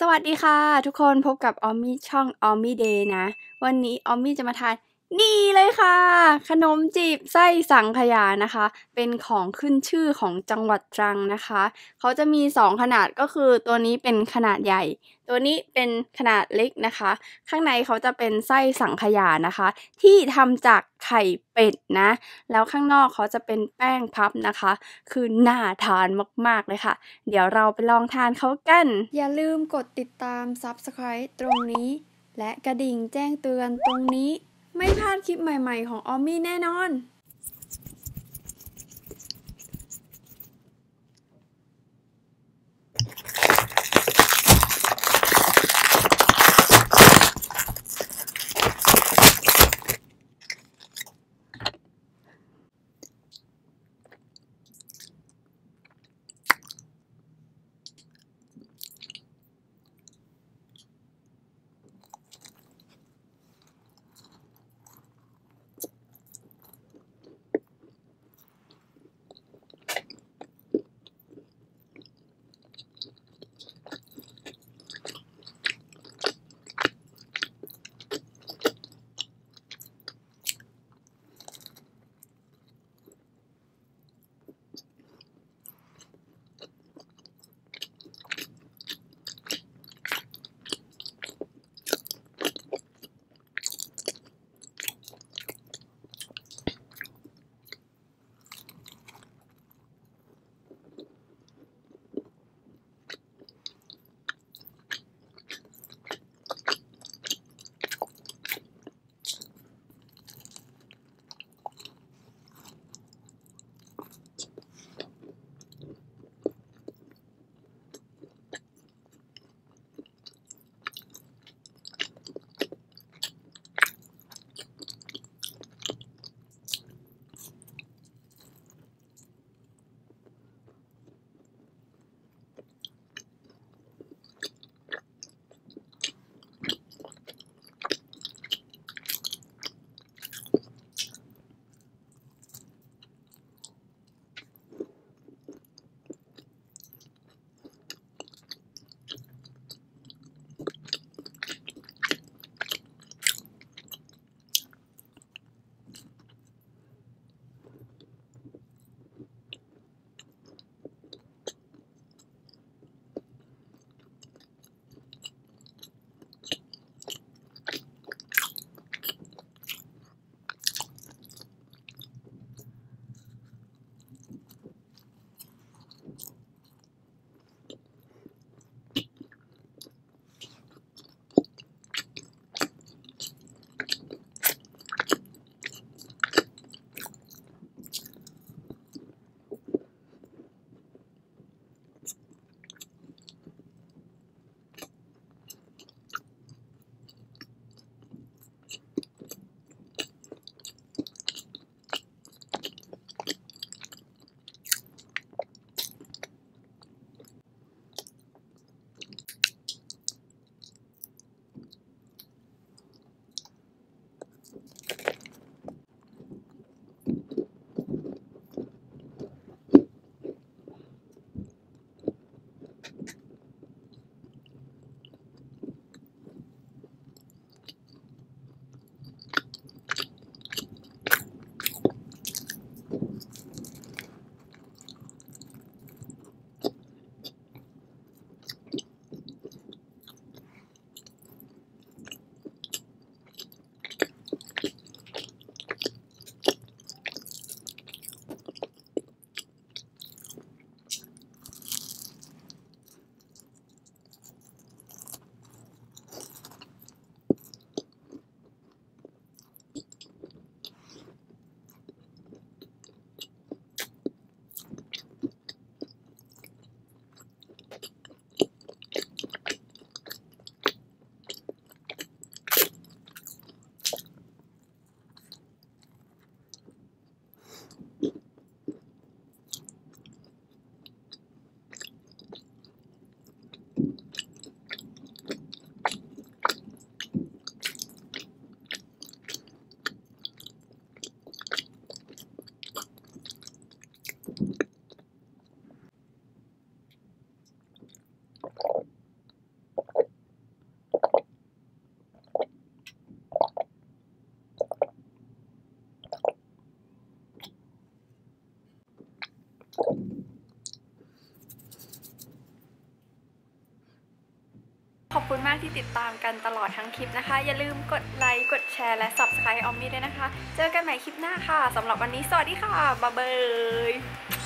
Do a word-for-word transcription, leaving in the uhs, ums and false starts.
สวัสดีค่ะทุกคนพบกับออมมี่ช่องออมมี่เดย์นะวันนี้ออมมี่จะมาทานนี่เลยค่ะขนมจีบไส้สังขยานะคะเป็นของขึ้นชื่อของจังหวัดตรังนะคะเขาจะมีสองขนาดก็คือตัวนี้เป็นขนาดใหญ่ตัวนี้เป็นขนาดเล็กนะคะข้างในเขาจะเป็นไส้สังขยานะคะที่ทำจากไข่เป็ดนะแล้วข้างนอกเขาจะเป็นแป้งพับนะคะคือน่าทานมากๆเลยค่ะเดี๋ยวเราไปลองทานเขากันอย่าลืมกดติดตาม ซับสไครบ์ ตรงนี้และกระดิ่งแจ้งเตือนตรงนี้ไม่พลาดคลิปใหม่ๆของออมมี่แน่นอน คุณมากที่ติดตามกันตลอดทั้งคลิปนะคะอย่าลืมกดไลค์กดแชร์และ ซับสไครบ์ ออมมี่ด้วยนะคะเจอกันใหม่คลิปหน้าค่ะสำหรับวันนี้สวัสดีค่ะบ๊ายบาย